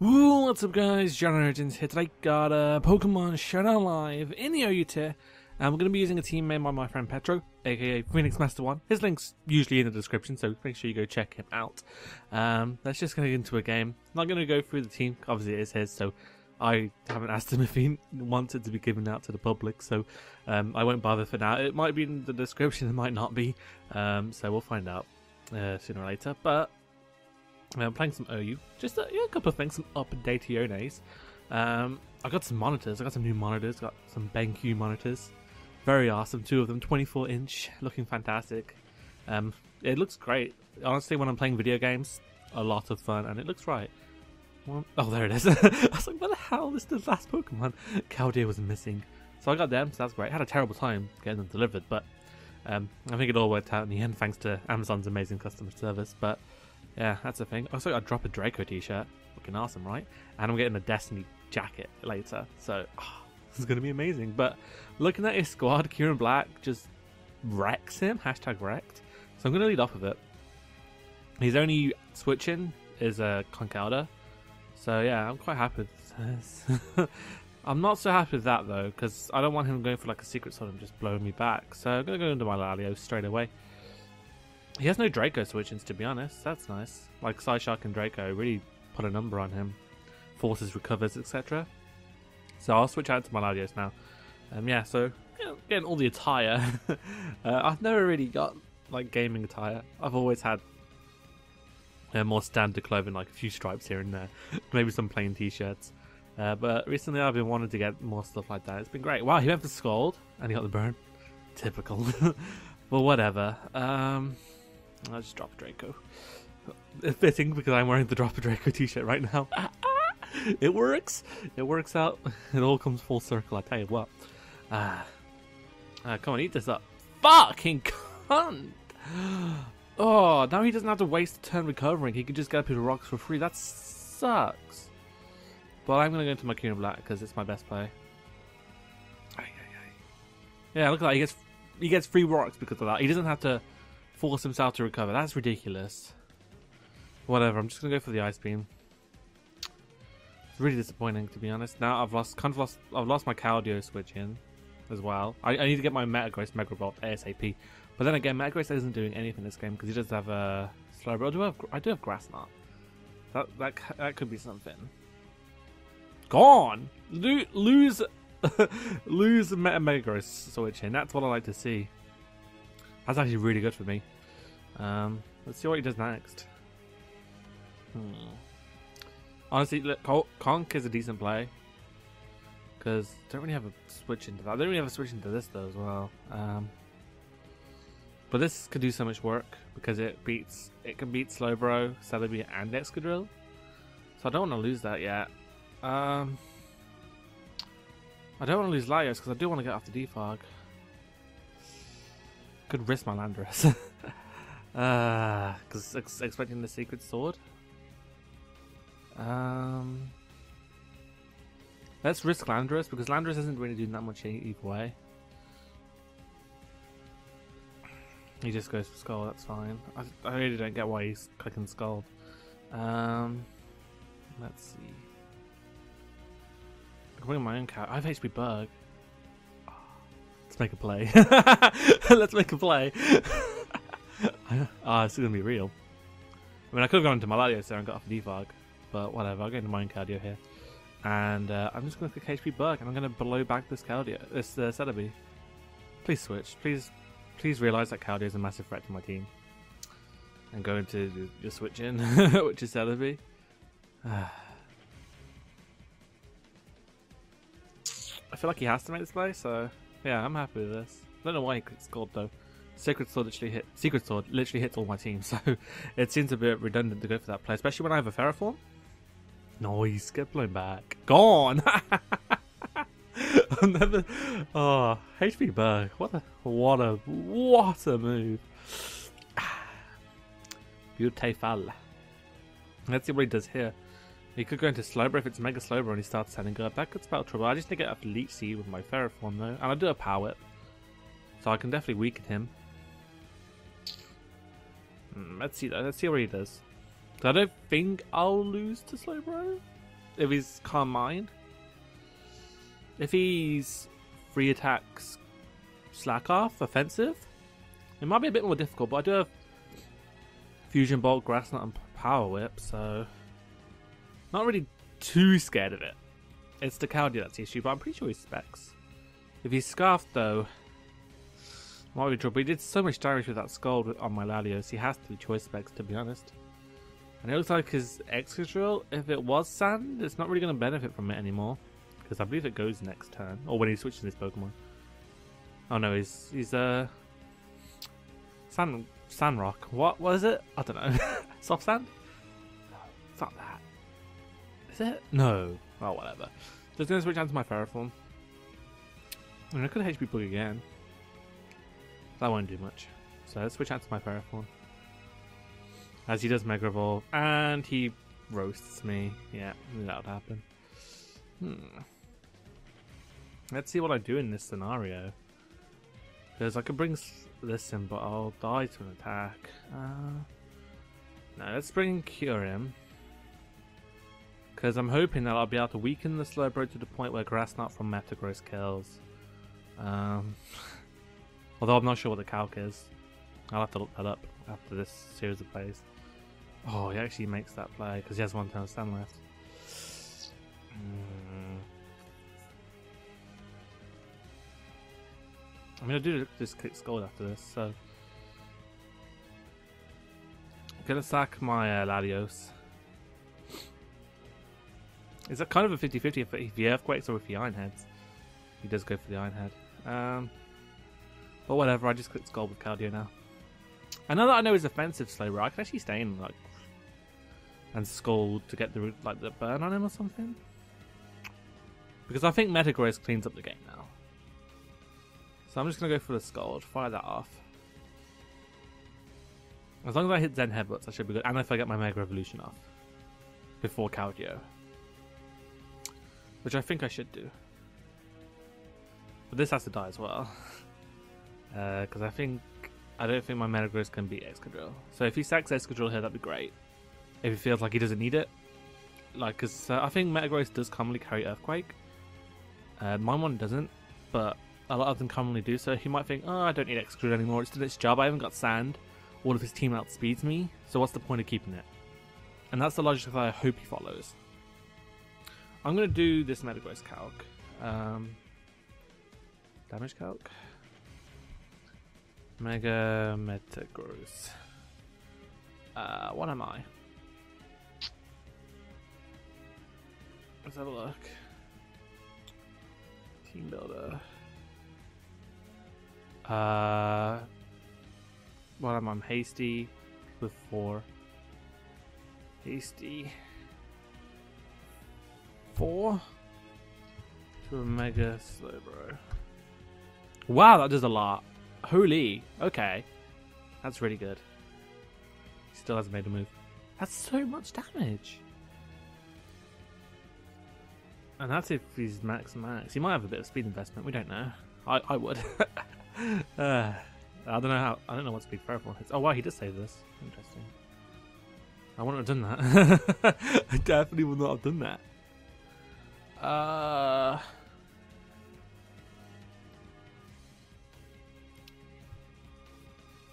Woo, what's up guys, John Origins here. Today got a Pokemon Showdown live in the OU tier, and we're going to be using a team made by my friend Petro, aka Phoenix Master One. His link's usually in the description, so make sure you go check him out. Let's just get into a game. I'm not going to go through the team, obviously it is his, so I haven't asked him if he wanted to be given out to the public, so I won't bother for now. It might be in the description, it might not be, so we'll find out sooner or later, but I'm playing some OU, just a couple of things, some updationes. I got some monitors, I got some new monitors, got some BenQ monitors, very awesome, two of them, 24-inch, looking fantastic. It looks great, honestly. When I'm playing video games, a lot of fun, and it looks right. Oh, there it is. I was like, what the hell, this is the last Pokemon Galdia was missing, so I got them, so that's great. I had a terrible time getting them delivered, but I think it all worked out in the end, thanks to Amazon's amazing customer service, but yeah, that's the thing. Also, I dropped a Draco t-shirt. Looking awesome, right? And I'm getting a Destiny jacket later. So, this is going to be amazing. But looking at his squad, Kieran Black just wrecks him. Hashtag wrecked. So I'm going to lead off with it. His only switch-in is Conkeldurr. So yeah, I'm quite happy with this. I'm not so happy with that, though, because I don't want him going for like a secret sword and just blowing me back. So I'm going to go into my Lalio straight away. He has no Draco switch-ins, to be honest. That's nice. Like, Psyshark and Draco really put a number on him. Forces, recovers, etc. So I'll switch out to Maladios now. Yeah, so getting all the attire. I've never really got, like, gaming attire. I've always had more standard clothing, like a few stripes here and there. Maybe some plain t-shirts. But recently I've been wanting to get more stuff like that. It's been great. Wow, he went for Scald and he got the burn. Typical. Well, whatever. I'll just drop a Draco. It's fitting because I'm wearing the drop a Draco t-shirt right now. It works. It works out. It all comes full circle, I tell you what. Come on, eat this up. Fucking cunt! Oh, now he doesn't have to waste a turn recovering. He can just get up into rocks for free. That sucks. But I'm going to go into my Kieran Black because it's my best play. Yeah, look at that. He gets free rocks because of that. He doesn't have to force himself to recover. That's ridiculous. Whatever, I'm just gonna go for the ice beam. It's really disappointing, to be honest. Now I've lost my Keldeo switch in as well. I need to get my Metagross Megabolt ASAP. But then again, Metagross isn't doing anything this game because he does have a Slowbro. I do have Grass Knot. That could be something. Gone. Lose Metagross switch in. That's what I like to see. That's actually really good for me. Let's see what he does next. Honestly, look, Conk is a decent play because don't really have a switch into that. I don't really have a switch into this though as well. But this could do so much work because it can beat Slowbro, Celebi, and Excadrill. So I don't want to lose that yet. I don't want to lose Lalio because I do want to get off the defog. Could risk my Landris because expecting the secret sword. Let's risk Landris because Landris isn't really doing that much either way. He just goes for Skull. That's fine. I really don't get why he's clicking Skull. Let's see. I can bring my own cat. I have HP Bug. Make a play. Let's make a play. It's gonna be real. I mean, I could have gone into Maladios there and got off the defog, but whatever. I'll go into my own Keldeo here, and I'm just gonna click HP Bug, and I'm gonna blow back this Keldeo, this Celebi. Please switch. Please realize that Keldeo is a massive threat to my team, and go into your switch in, which is Celebi. I feel like he has to make this play, so. Yeah, I'm happy with this. I don't know why it's called though. Secret Sword literally hits all my team, so it seems a bit redundant to go for that play, especially when I have a Ferroform. Nice, get blown back. Gone. I'm never. Oh, HP Bug. What a move. Beautiful. Let's see what he does here. He could go into Slowbro if it's Mega Slowbro and he starts sending up. That could spell trouble. I just need to get up Leech Seed with my Ferroform though. And I do a Power Whip. So I can definitely weaken him. Let's see though. Let's see what he does. I don't think I'll lose to Slowbro. if he's Calm Mind. If he's free attacks, slack off, offensive, it might be a bit more difficult, but I do have Fusion Bolt, Grass Knot, and Power Whip, so not really too scared of it. It's the Caldia that's the issue, but I'm pretty sure he's Specs. If he's Scarfed, though, might be trouble. He did so much damage with that Scald on my Lalio, so he has to be Choice Specs, to be honest. And it looks like his Excadrill, if it was Sand, it's not really going to benefit from it anymore, because I believe it goes next turn, or when he switches his Pokemon. Oh no, he's Sand Rock. What is it? I don't know. Soft Sand? No, it's not that. Is it? No. Oh, whatever. Just going to switch on to my Ferroform. I mean, I could HP Bug again. That won't do much. So let's switch out to my Ferrothorn. As he does Mega Evolve, and he roasts me. Yeah, that would happen. Let's see what I do in this scenario. Because I could bring this in, but I'll die to an attack. No, let's bring Kyurem. Because I'm hoping that I'll be able to weaken the Slowbro to the point where Grass Knot from Metagross kills. Although I'm not sure what the calc is. I'll have to look that up after this series of plays. Oh, he actually makes that play because he has one turn of stand left. I mean, I do just click Scold after this, so I'm going to sack my Latios. It's a kind of a 50-50 if he Earthquakes or if he Iron Heads. He does go for the Iron Head. But whatever, I just clicked Scold with Keldeo now. And now that I know his offensive Slowbro, I can actually stay in like and Scold to get the like the burn on him or something. Because I think Metagross cleans up the game now. So I'm just gonna go for the Scold, fire that off. As long as I hit Zen Headbutts, I should be good. And if I get my Mega Evolution off before Keldeo, which I think I should do. But this has to die as well. Because I don't think my Metagross can beat Excadrill. So if he sacks Excadrill here, that'd be great. If he feels like he doesn't need it, like because I think Metagross does commonly carry Earthquake. Mine one doesn't, but a lot of them commonly do. So he might think, oh, I don't need Excadrill anymore. It's done its job. I haven't got Sand. All of his team outspeeds me. So what's the point of keeping it? And that's the logic that I hope he follows. I'm gonna do this Metagross calc, damage calc. Mega Metagross. What am I? Let's have a look. Team Builder. What am I? I'm hasty with 4. Hasty 4 to a Mega Slowbro. Wow, that does a lot. Holy, okay, that's really good. He still hasn't made a move. That's so much damage, and that's if he's max. He might have a bit of speed investment. We don't know. I would. I don't know what speed Ferroform is. Oh wow, he does save this. Interesting. I wouldn't have done that. I definitely would not have done that.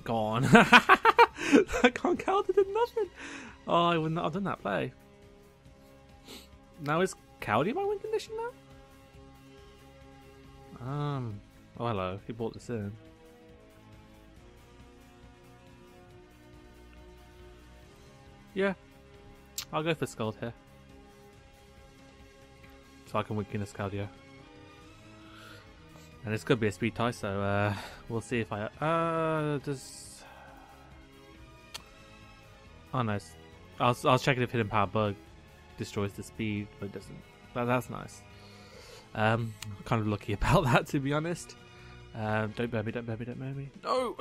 Gone. That Conkeldurr did nothing. Oh, I would not have done that play. Now is Caldi my win condition now? Oh hello, he bought this in. Yeah, I'll go for Scald here, so I can weaken this Caldio. And this could be a speed tie, so we'll see if I... does... Oh, nice. I was checking if Hidden Power Bug destroys the speed, but it doesn't. That's nice. Kind of lucky about that, to be honest. Don't burn me, don't burn me, don't burn me. No!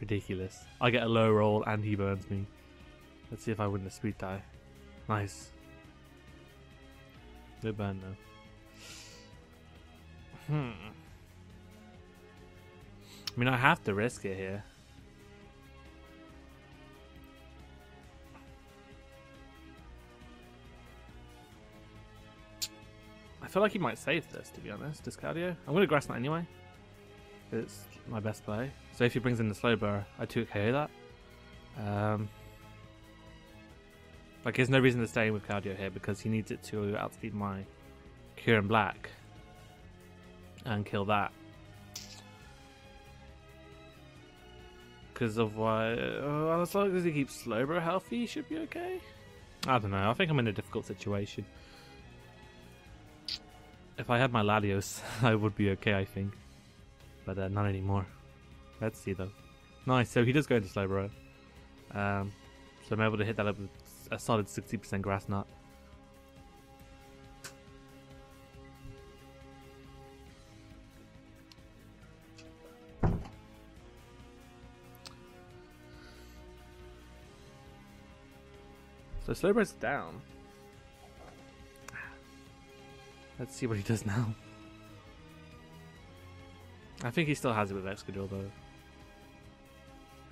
Ridiculous. I get a low roll and he burns me. Let's see if I win the speed tie. Nice. No burn now. I mean, I have to risk it here. feel like he might save this, to be honest, Discardio. I'm going to Grass Knight anyway. It's my best play. So if he brings in the Slowbro, I 2KO that. Like, there's no reason to stay with Keldeo here because he needs it to outspeed my Kyurem Black and kill that. Because of why? As long as he keeps Slowbro healthy, he should be okay. I don't know. I think I'm in a difficult situation. If I had my Latios, I would be okay, I think. But not anymore. Let's see, though. Nice. So he does go into Slowbro. So I'm able to hit that up with a solid 60% Grass Knot. So Slowbro's down. Let's see what he does now. I think he still has it with Excadrill though.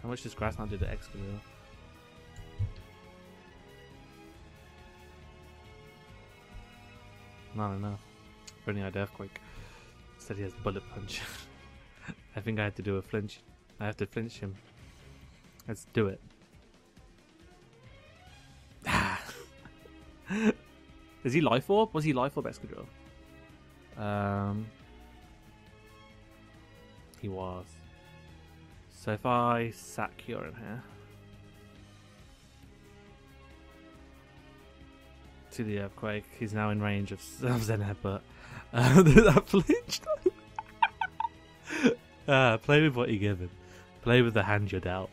How much does Grass Knot do to Excadrill? Not enough. If only I had Earthquake. Said he has Bullet Punch. I think I have to do a flinch. I have to flinch him. Let's do it. Is he Life Orb? Was he Life Orb Excadrill? He was. So if I sack Kyurem here to the Earthquake, he's now in range of Zen Headbutt. That flinched. Play with what you're given. Play with the hand you're dealt.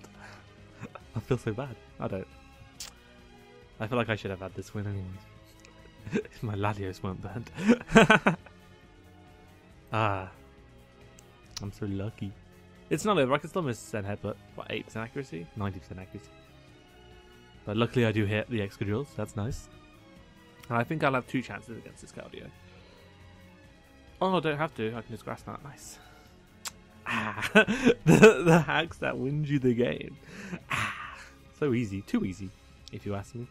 I feel so bad. I don't. I feel like I should have had this win anyway. If my Latios weren't burned. Ah. I'm so lucky. It's not over. I can still miss Zen Headbutt. What, 8% accuracy? 90% accuracy. But luckily I do hit the Excadrills. That's nice. And I think I'll have 2 chances against this Galdia. Oh, I don't have to. I can just Grass Knot. Nice. Ah. the hacks that wins you the game. Ah. So easy. Too easy, if you ask me.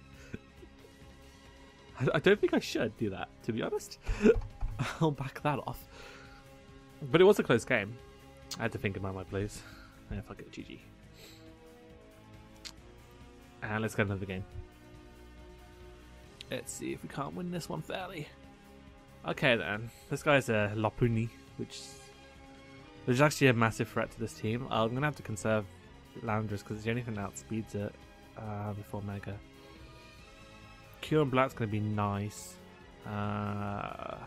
I don't think I should do that, to be honest. I'll back that off. But it was a close game. I had to think about my plays. Yeah, fuck it, GG. And let's get another game. Let's see if we can't win this one fairly. Okay then. This guy's a Lopunny, which is actually a massive threat to this team. I'm going to have to conserve Landris because it's the only thing that outspeeds it before Mega. Kyurem Black's going to be nice. To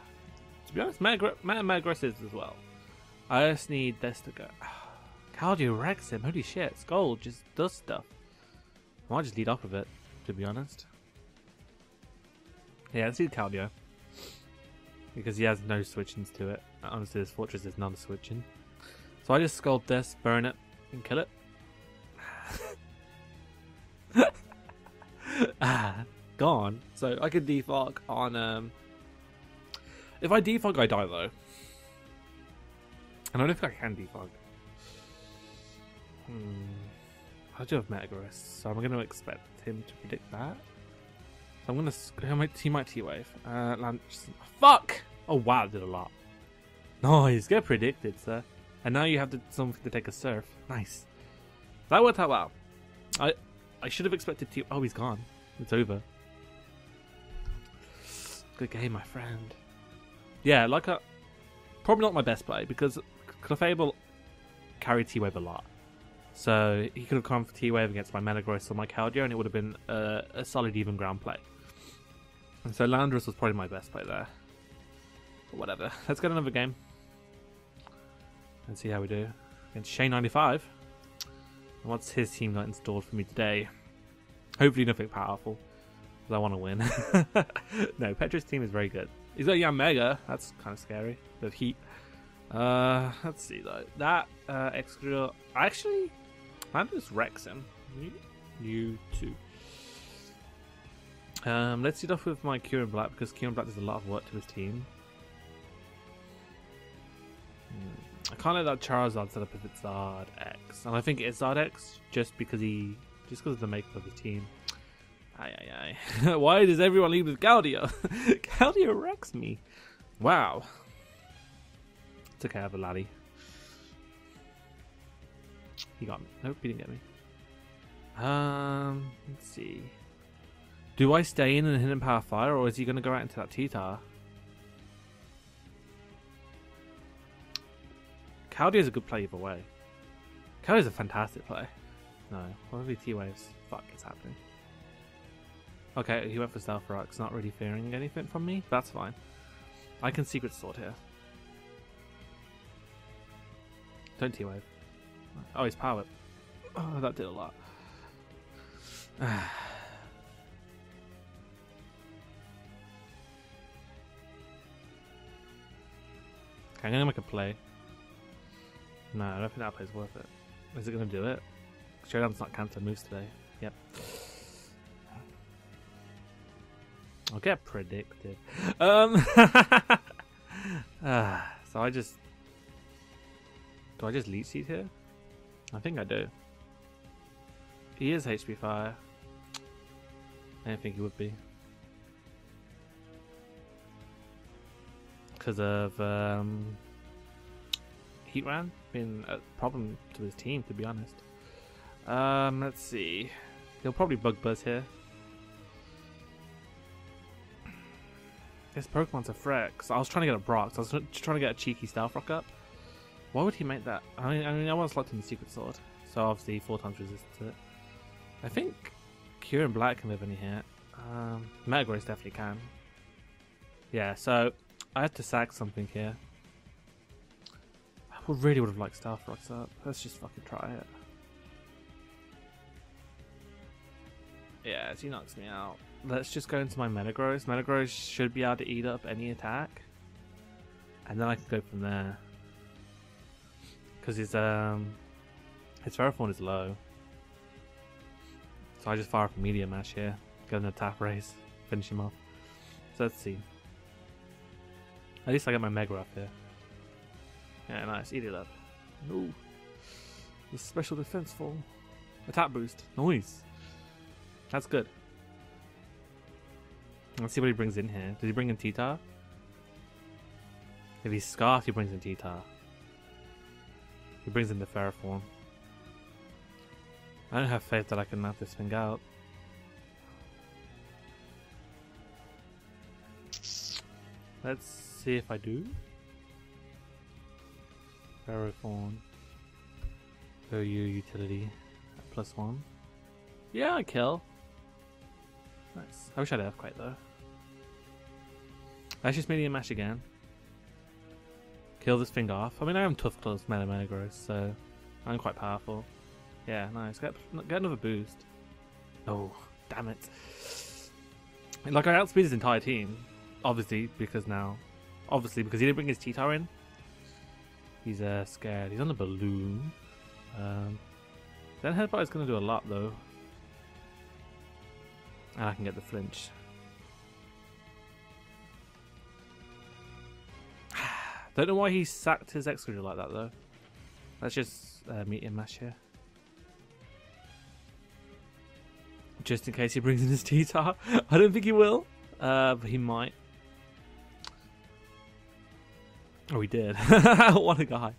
be honest, Metagross is as well. I just need this to go. Keldeo wrecks him. Holy shit. Skull just does stuff. I might just lead off with it, to be honest. Yeah, let's do Keldeo. Because he has no switchings to it. Honestly, this fortress is non-switching. So I just sculpt this, burn it, and kill it. Gone. So I could defog on... If I defog, I die though. And I don't think I can defog. I do have Metagross, so I'm going to expect him to predict that. So I'm going to... He might T-Wave. Fuck! Oh wow, I did a lot. Nice, get predicted, sir. And now you have something to take a surf. Nice. That worked out well. I should have expected T... Oh, he's gone. It's over. Good game, my friend. Yeah, like probably not my best play because Clefable carried T-Wave a lot. So he could have come for T-Wave against my Metagross or my Keldeo and it would have been a solid even ground play. And so Landris was probably my best play there. But whatever. Let's get another game. And see how we do. Against Shane95. And what's his team got installed for me today? Hopefully nothing powerful. Because I want to win. No, Petro's team is very good. He's got Young Mega. That's kind of scary. With heat. Let's see though. That Excadrill. Actually, Landris wrecks him. You too. Let's start off with my Kyurem Black because Kyurem Black does a lot of work to his team. I can't let that Charizard set up if it's Zard X, and I think it's Zard X just because of the makeup of his team. Aye, aye, aye. Why does everyone leave with Galdia? Galdia wrecks me. Wow. Took out of a laddie. He got me. Nope, he didn't get me. Let's see. Do I stay in and hit him power fire, or is he going to go out into that T Tar? Caldio's a good play either way. Caldio's a fantastic play. No, probably T waves. Fuck, it's happening. Okay, he went for Stealth Rock's, not really fearing anything from me. That's fine. I can Secret Sword here. Don't T-Wave. Oh, he's Power Whip. Oh, that did a lot. Okay, I'm gonna make a play. No, I don't think that play's worth it. Is it gonna do it? Showdown's not counter moves today. Yep. I'll get predicted. So I just... Do I just Leech Seed here? I think I do. He is HP Fire. I don't think he would be. Because of Heatran being a problem to his team, to be honest. Let's see. He'll probably Bug Buzz here. This Pokemon's a threat, because I was trying to get a Brock, so I was just trying to get a cheeky Stealth Rock up. Why would he make that? I mean, I want to slot him the Secret Sword, so obviously 4 times resistance to it. I think Kieran Black can live in here. Metagross definitely can. Yeah, so I had to sack something here. I really would have liked Stealth Rocks up. Let's just fucking try it. Yeah, he knocks me out. Let's just go into my Metagross. Metagross should be able to eat up any attack. And then I can go from there. Because his Ferrothorn is low. So I just fire up a Meteor Mash here. Get an attack raise. Finish him off. So let's see. At least I get my Mega up here. Yeah, nice. Eat it up. No. The special defense form. Attack boost. Noise. That's good. Let's see what he brings in here. Does he bring in T Tar? If he's Scarf, he brings in T Tar. He brings in the Ferroform. I don't have faith that I can knock this thing out. Let's see if I do. Ferroform. OU utility. +1. Yeah, I kill. Nice. I wish I had Earthquake though. Let's just Medium Mash again. Kill this thing off. I mean, I am tough close Mega Metagross, so I'm quite powerful. Yeah, nice. Get another boost. Oh, damn it. Like, I outspeed his entire team. Obviously, because he didn't bring his T Tar in. He's scared. He's on the balloon. Then Headbutt is going to do a lot though. And I can get the flinch. Don't know why he sacked his Excadrill like that though. Let's just Meteor Mash here. Just in case he brings in his T Tar. I don't think he will. But he might. Oh, he did. What a guy.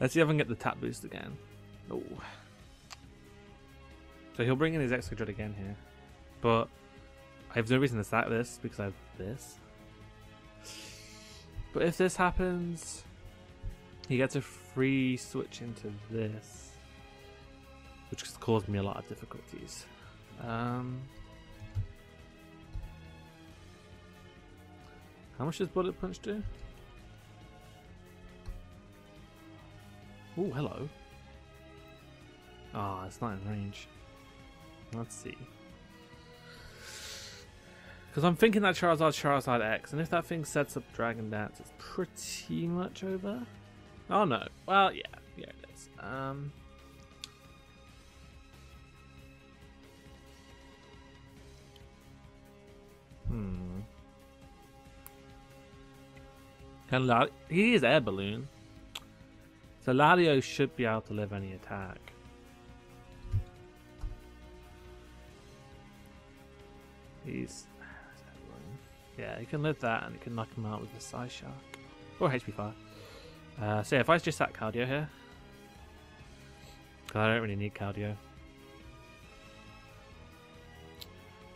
Let's see if I can get the tap boost again. Oh. So he'll bring in his Excadrill again here. But I have no reason to sack this because I have this. But if this happens, he gets a free switch into this, which has caused me a lot of difficulties. How much does Bullet Punch do? Oh, hello. Ah, it's not in range. Let's see. Because I'm thinking that Charizard X, and if that thing sets up Dragon Dance, it's pretty much over. Oh no. Well, yeah, it is. And he is Air Balloon, so Lalio should be able to live any attack. He's Yeah, it can live that, and it can knock him out with the Psy Shock. Or HP Fire. So yeah, if I just sat Keldeo here. Because I don't really need Keldeo.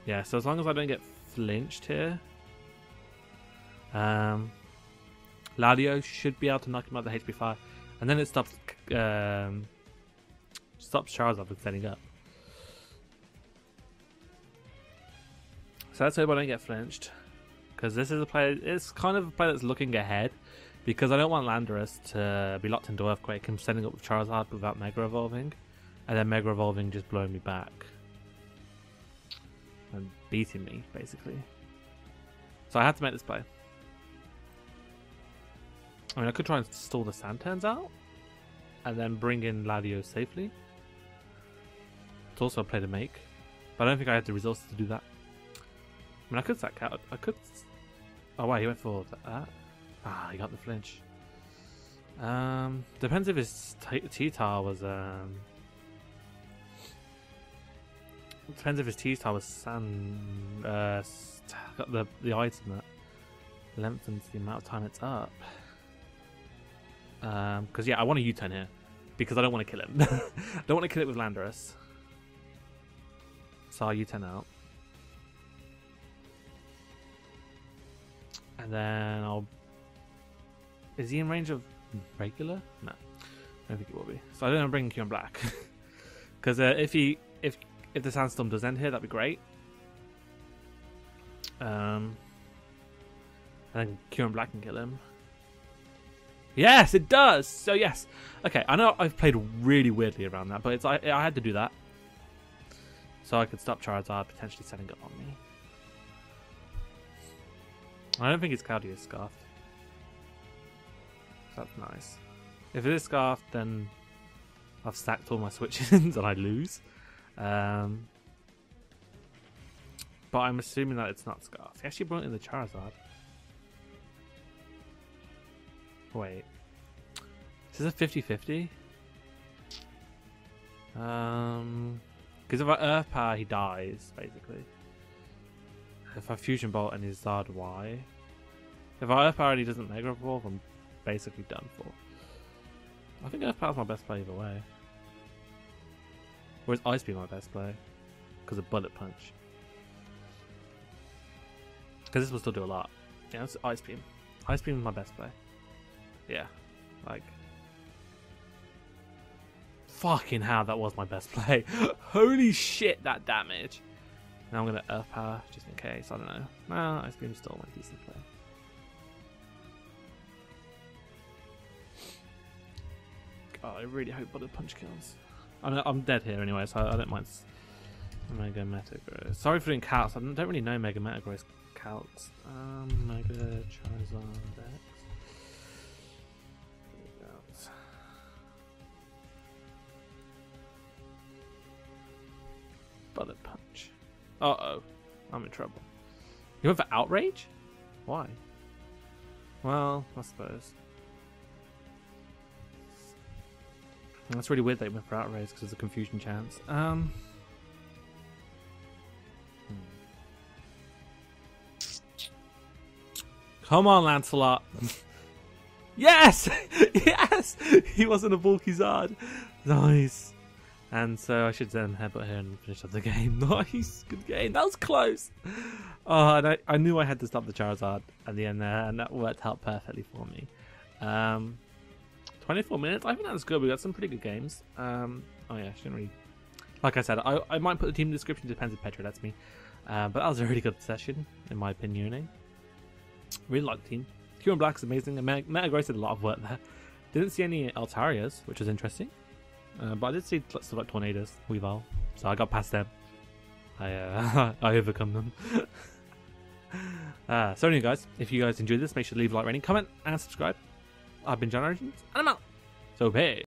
Yeah, so as long as I don't get flinched here. Lalio should be able to knock him out the HP Fire. And then it stops Charizard from setting up. So let's hope I don't get flinched. Because this is a play, it's kind of a play that's looking ahead. Because I don't want Landris to be locked into Earthquake and setting up with Charizard without Mega Evolving. And then Mega Evolving just blowing me back. And beating me, basically. So I had to make this play. I mean, I could try and stall the Santerns out. And then bring in Lalio safely. It's also a play to make. But I don't think I have the resources to do that. I mean, I could sack out. I could. Oh, wow, he went for that. Ah, he got the flinch. Depends if his T Tar was. Depends if his T Tar was sand. Got the item that lengthens the amount of time it's up. Because yeah, I want a U-turn here because I don't want to kill him. I don't want to kill it with Landris. So I'll U-turn out. And then I'll... Is he in range of regular? No. I don't think he will be. So I don't want to bring Kieran Black. Because if the sandstorm does end here, that'd be great. And then Kieran Black can kill him. Yes, it does! So yes. Okay, I know I've played really weirdly around that, but it's I had to do that. So I could stop Charizard potentially setting up on me. I don't think it's Caldeo's Scarf. That's nice. If it is Scarf, then I've stacked all my switches and I lose. But I'm assuming that it's not Scarf. He actually brought in the Charizard. Wait. Is this a 50-50? Because if I Earth Power, he dies, basically. If I Fusion Bolt and his Zard Y. If I Earth Power and he doesn't Mega Evolve, I'm basically done for. I think Earth Power's my best play either way. Whereas Ice Beam my best play. Because of Bullet Punch. Because this will still do a lot. Yeah, it's Ice Beam. Ice Beam is my best play. Yeah. Like. Fucking hell, that was my best play. Holy shit, that damage. Now I'm going to Earth Power, just in case, I don't know. Nah, Ice Beam still went decent play. God, I really hope Bullet Punch kills. I'm dead here anyway, so I don't mind. Mega Metagross. Sorry for doing calcs, I don't really know Mega Metagross calcs. Mega Charizard X. Bullet Punch. Uh-oh, I'm in trouble. You went for Outrage? Why? Well, I suppose. That's really weird that you went for Outrage because there's a confusion chance. Come on, Lancelot. Yes! Yes! He wasn't a bulky Zard. Nice. And so I should then headbutt here and finish up the game. Nice, good game. That was close. Oh, and I knew I had to stop the Charizard at the end there, and that worked out perfectly for me. 24 minutes. I think that's good. We got some pretty good games. Oh yeah, shouldn't really. Like I said, I might put the team in the description. Depends if Petro lets me. But that was a really good session, in my opinion. Really like the team. Kieran Black's amazing. And Metagross did a lot of work there. Didn't see any Altarias, which was interesting. But I did see lots of like tornadoes, Weavile, so I got past them. I overcome them. So anyway guys, if you guys enjoyed this, make sure to leave a like, rating, comment, and subscribe. I've been John Origins, and I'm out. So hey.